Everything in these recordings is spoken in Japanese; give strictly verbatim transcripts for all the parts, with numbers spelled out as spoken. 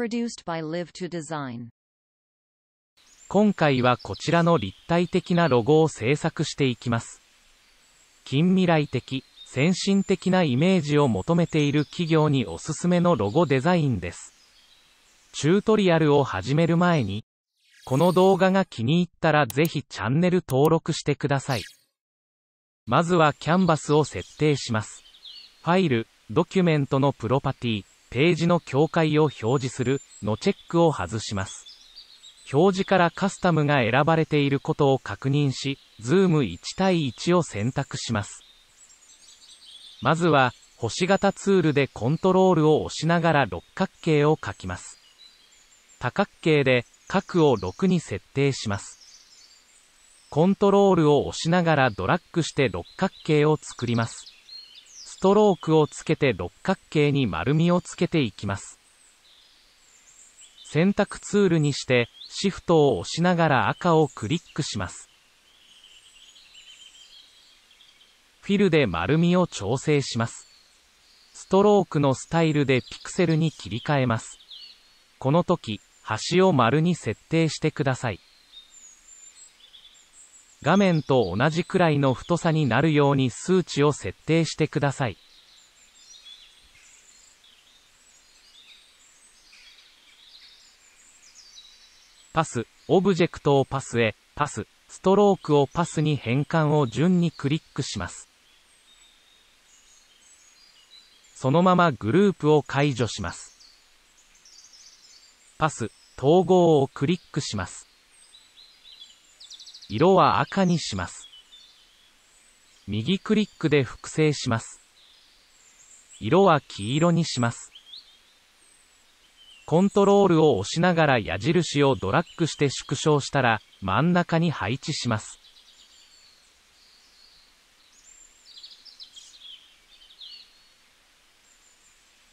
produced by Live to Design。 今回はこちらの立体的なロゴを制作していきます。近未来的、先進的なイメージを求めている企業におすすめのロゴデザインです。チュートリアルを始める前に、この動画が気に入ったらぜひチャンネル登録してください。まずはキャンバスを設定します。ファイル、ドキュメントのプロパティ、ページの境界を表示するのチェックを外します。表示からカスタムが選ばれていることを確認し、ズームいちたいいちを選択します。まずは、星型ツールでコントロールを押しながら六角形を描きます。多角形で、角をろくに設定します。コントロールを押しながらドラッグして六角形を作ります。ストロークをつけて六角形に丸みをつけていきます。選択ツールにして、シフトを押しながら赤をクリックします。フィルで丸みを調整します。ストロークのスタイルでピクセルに切り替えます。この時、端を丸に設定してください。画面と同じくらいの太さになるように数値を設定してください。パス、オブジェクトをパスへ、パス、ストロークをパスに変換を順にクリックします。そのままグループを解除します。パス、統合をクリックします。色は赤にします。右クリックで複製します。色は黄色にします。コントロールを押しながら矢印をドラッグして縮小したら真ん中に配置します。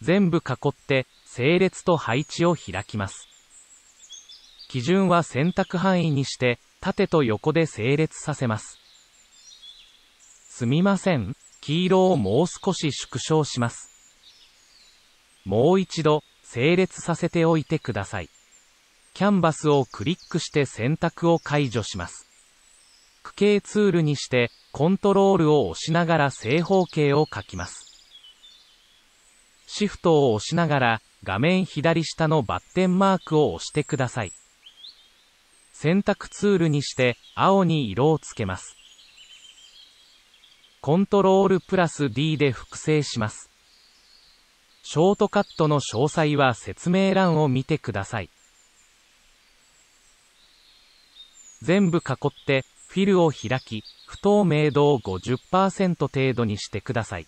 全部囲って整列と配置を開きます。基準は選択範囲にして縦と横で整列させます。すみません、黄色をもう少し縮小します。もう一度、整列させておいてください。キャンバスをクリックして選択を解除します。区形ツールにしてコントロールを押しながら正方形を描きます。シフトを押しながら画面左下のバッテンマークを押してください。選択ツールにして青に色をつけます。コントロールプラス ディー で複製します。ショートカットの詳細は説明欄を見てください。全部囲ってフィルを開き、不透明度を ごじゅっパーセント 程度にしてください。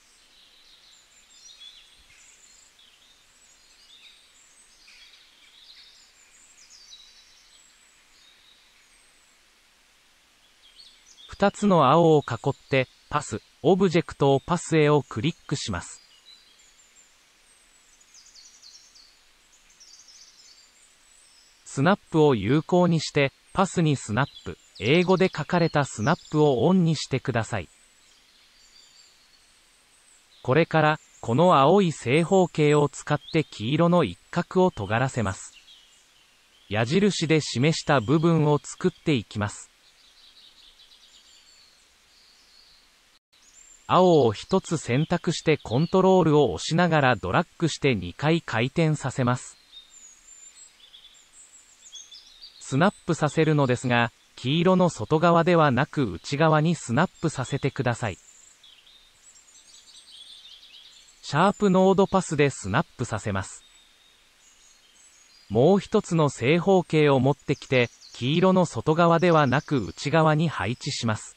ふたつの青を囲ってパス、オブジェクトをパスへをクリックします。スナップを有効にして、パスにスナップ、英語で書かれたスナップをオンにしてください。これから、この青い正方形を使って黄色の一角を尖らせます。矢印で示した部分を作っていきます。青を一つ選択してコントロールを押しながらドラッグしてにかい回転させます。スナップさせるのですが、黄色の外側ではなく内側にスナップさせてください。シャープノードパスでスナップさせます。もう一つの正方形を持ってきて、黄色の外側ではなく内側に配置します。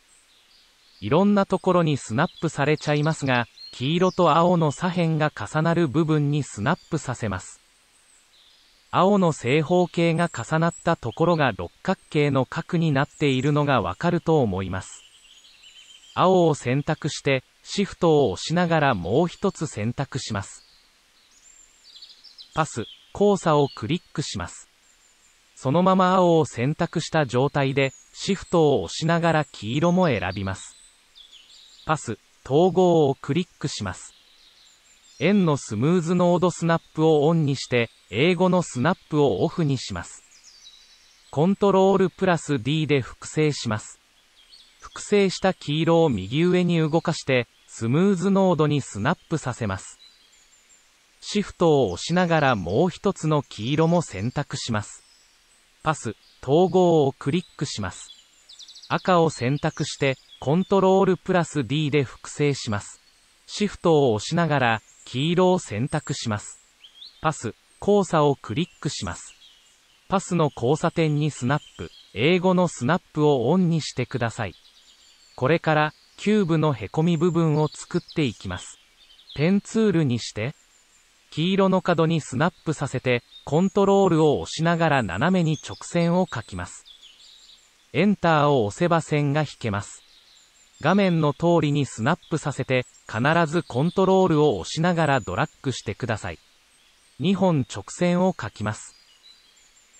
いろんなところにスナップされちゃいますが、黄色と青の左辺が重なる部分にスナップさせます。青の正方形が重なったところが六角形の角になっているのがわかると思います。青を選択して、シフトを押しながらもう一つ選択します。パス、交差をクリックします。そのまま青を選択した状態で、シフトを押しながら黄色も選びます。パス、統合をクリックします。円のスムーズノードスナップをオンにして、英語のスナップをオフにします。コントロールプラス D で複製します。複製した黄色を右上に動かして、スムーズノードにスナップさせます。シフトを押しながらもう一つの黄色も選択します。パス、統合をクリックします。赤を選択して、コントロールプラス D で複製します。シフトを押しながら、黄色を選択します。パス、交差をクリックします。パスの交差点にスナップ、英語のスナップをオンにしてください。これから、キューブのへこみ部分を作っていきます。ペンツールにして、黄色の角にスナップさせて、コントロールを押しながら斜めに直線を描きます。エンターを押せば線が引けます。画面の通りにスナップさせて、必ずコントロールを押しながらドラッグしてください。にほん直線を描きます。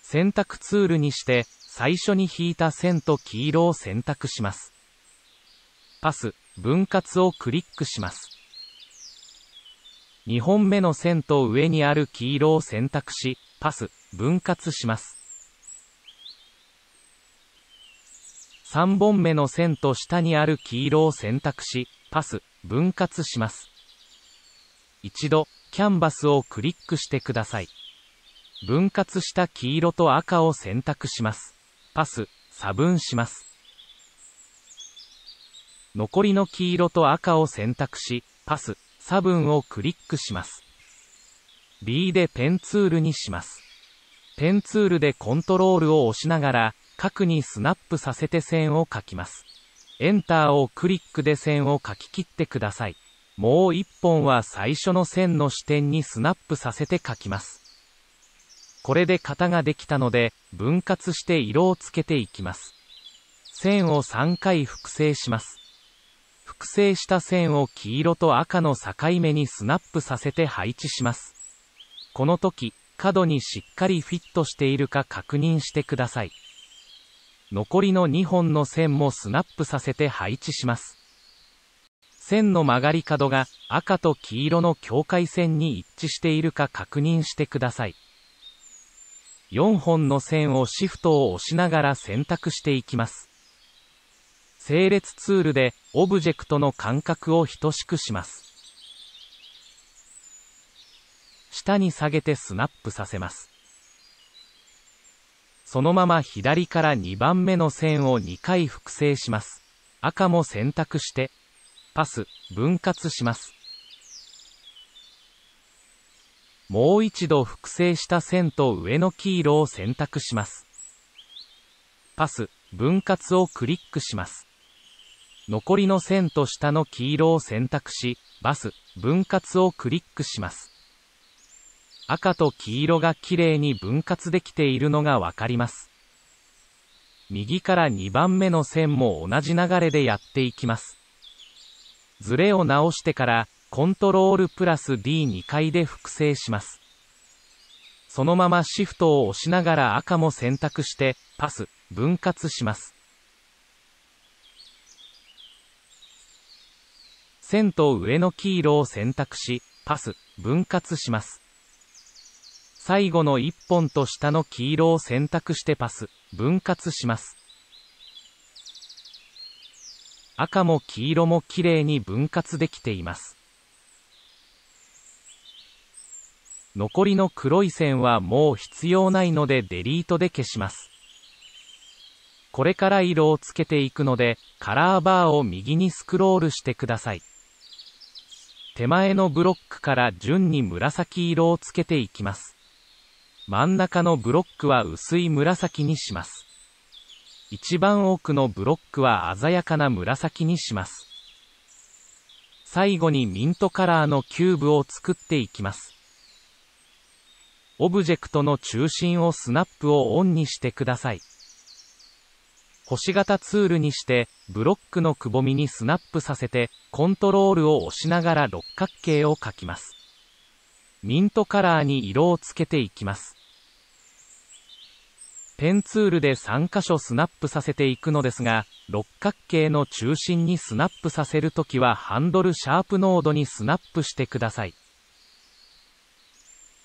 選択ツールにして、最初に引いた線と黄色を選択します。パス、分割をクリックします。にほんめの線と上にある黄色を選択し、パス、分割します。さんぼんめの線と下にある黄色を選択し、パス、分割します。一度、キャンバスをクリックしてください。分割した黄色と赤を選択します。パス、差分します。残りの黄色と赤を選択し、パス、差分をクリックします。B でペンツールにします。ペンツールでコントロールを押しながら、角にスナップさせて線を描きます。エンターをクリックで線を描き切ってください。もう一本は最初の線の支点にスナップさせて描きます。これで型ができたので、分割して色をつけていきます。線をさんかい複製します。複製した線を黄色と赤の境目にスナップさせて配置します。この時、角にしっかりフィットしているか確認してください。残りのにほんの線もスナップさせて配置します。線の曲がり角が赤と黄色の境界線に一致しているか確認してください。よんほんの線をシフトを押しながら選択していきます。整列ツールでオブジェクトの間隔を等しくします。下に下げてスナップさせます。そのまま左からにばんめの線をにかい複製します。赤も選択して、パス、分割します。もう一度複製した線と上の黄色を選択します。パス、分割をクリックします。残りの線と下の黄色を選択し、バス、分割をクリックします。赤と黄色がきれいに分割できているのがわかります。右からにばんめの線も同じ流れでやっていきます。ズレを直してから、コントロールプラス ディーにかいで複製します。そのままシフトを押しながら赤も選択して、パス、分割します。線と上の黄色を選択し、パス、分割します。最後のいっぽんと下の黄色を選択してパス、分割します。赤も黄色もきれいに分割できています。残りの黒い線はもう必要ないのでデリートで消します。これから色をつけていくので、カラーバーを右にスクロールしてください。手前のブロックから順に紫色をつけていきます。真ん中のブロックは薄い紫にします。一番奥のブロックは鮮やかな紫にします。最後にミントカラーのキューブを作っていきます。オブジェクトの中心をスナップをオンにしてください。星型ツールにして、ブロックのくぼみにスナップさせて、コントロールを押しながら六角形を描きます。ミントカラーに色をつけていきます。ペンツールでさんかしょスナップさせていくのですが、六角形の中心にスナップさせるときはハンドルシャープノードにスナップしてください。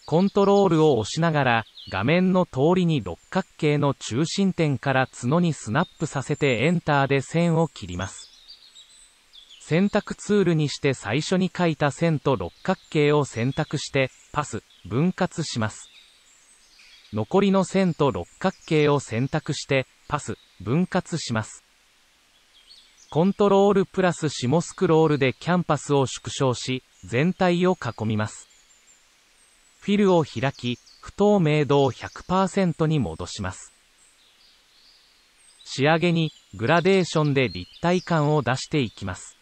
コントロールを押しながら、画面の通りに六角形の中心点から角にスナップさせてエンターで線を切ります。選択ツールにして最初に書いた線と六角形を選択して、パス、分割します。残りの線と六角形を選択して、パス、分割します。コントロールプラス下スクロールでキャンパスを縮小し、全体を囲みます。フィルを開き、不透明度を ひゃくパーセント に戻します。仕上げに、グラデーションで立体感を出していきます。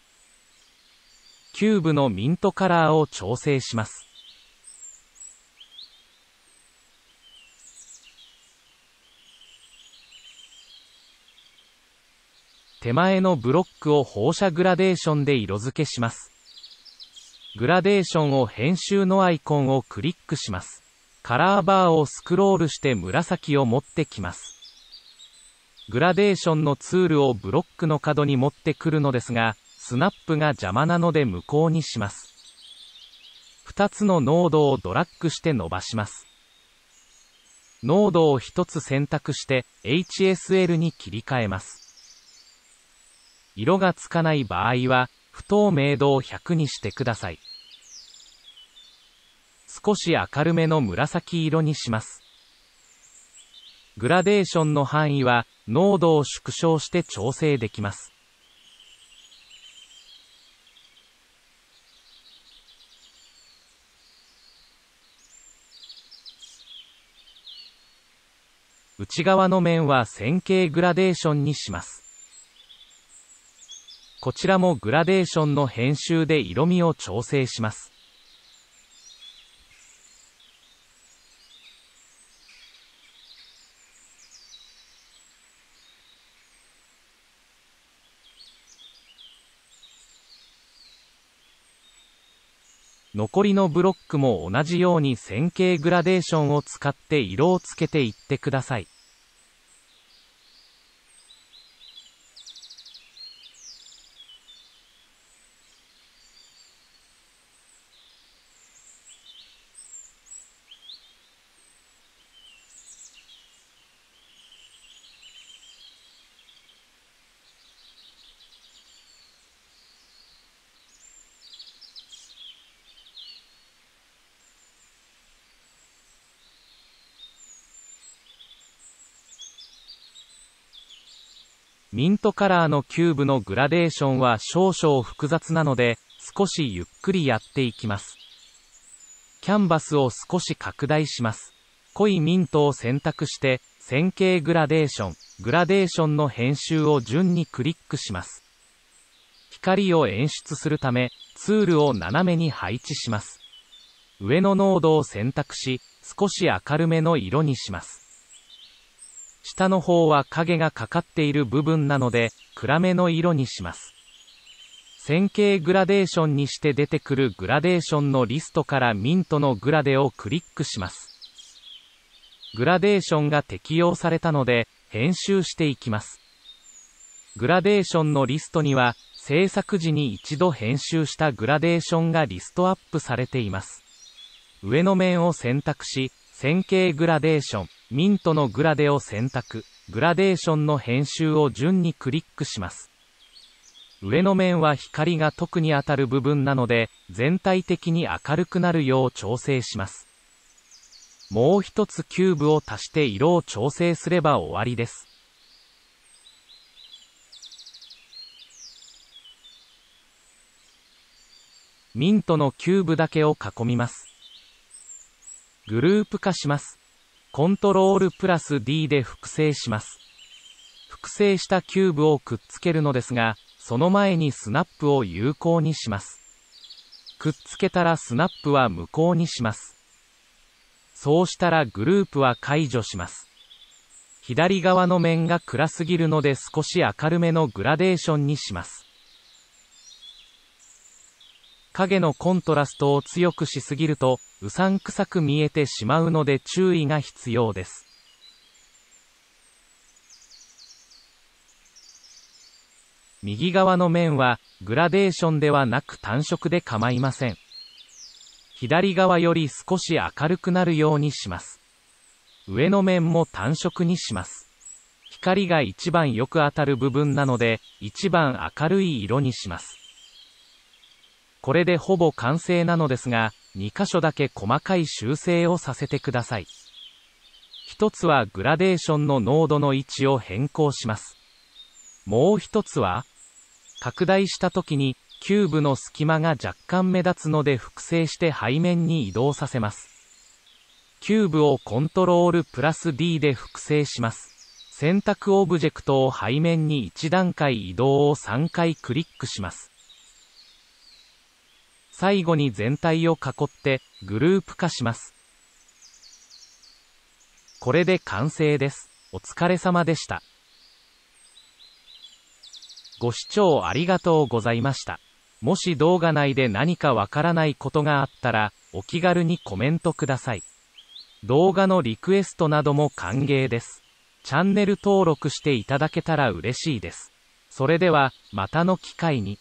キューブのミントカラーを調整します。手前のブロックを放射グラデーションで色付けします。グラデーションを編集のアイコンをクリックします。カラーバーをスクロールして紫を持ってきます。グラデーションのツールをブロックの角に持ってくるのですが、スナップが邪魔なので無効にします。ふたつのノードをドラッグして伸ばします。ノードをひとつ選択して エイチエスエル に切り替えます。色がつかない場合は、不透明度をひゃくにしてください。少し明るめの紫色にします。グラデーションの範囲は、濃度を縮小して調整できます。内側の面は線形グラデーションにします。こちらもグラデーションの編集で色味を調整します。残りのブロックも同じように線形グラデーションを使って色をつけていってください。ミントカラーのキューブのグラデーションは少々複雑なので、少しゆっくりやっていきます。キャンバスを少し拡大します。濃いミントを選択して、線形グラデーション、グラデーションの編集を順にクリックします。光を演出するため、ツールを斜めに配置します。上のノードを選択し、少し明るめの色にします。下の方は影がかかっている部分なので、暗めの色にします。線形グラデーションにして出てくるグラデーションのリストからミントのグラデをクリックします。グラデーションが適用されたので、編集していきます。グラデーションのリストには、制作時に一度編集したグラデーションがリストアップされています。上の面を選択し、線形グラデーション、ミントのグラデを選択、グラデーションの編集を順にクリックします。上の面は光が特に当たる部分なので、全体的に明るくなるよう調整します。もう一つキューブを足して色を調整すれば終わりです。ミントのキューブだけを囲みます。グループ化します。コントロールプラス ディー で複製します。複製したキューブをくっつけるのですが、その前にスナップを有効にします。くっつけたらスナップは無効にします。そうしたらグループは解除します。左側の面が暗すぎるので少し明るめのグラデーションにします。影のコントラストを強くしすぎると、うさんくさく見えてしまうので注意が必要です。右側の面は、グラデーションではなく単色で構いません。左側より少し明るくなるようにします。上の面も単色にします。光が一番よく当たる部分なので、一番明るい色にします。これでほぼ完成なのですが、にかしょだけ細かい修正をさせてください。一つはグラデーションの濃度の位置を変更します。もう一つは、拡大した時にキューブの隙間が若干目立つので複製して背面に移動させます。キューブをコントロールプラス ディー で複製します。選択オブジェクトを背面にいち段階移動をさんかいクリックします。最後に全体を囲ってグループ化します。これで完成です。お疲れ様でした。ご視聴ありがとうございました。もし動画内で何かわからないことがあったら、お気軽にコメントください。動画のリクエストなども歓迎です。チャンネル登録していただけたら嬉しいです。それでは、またの機会に。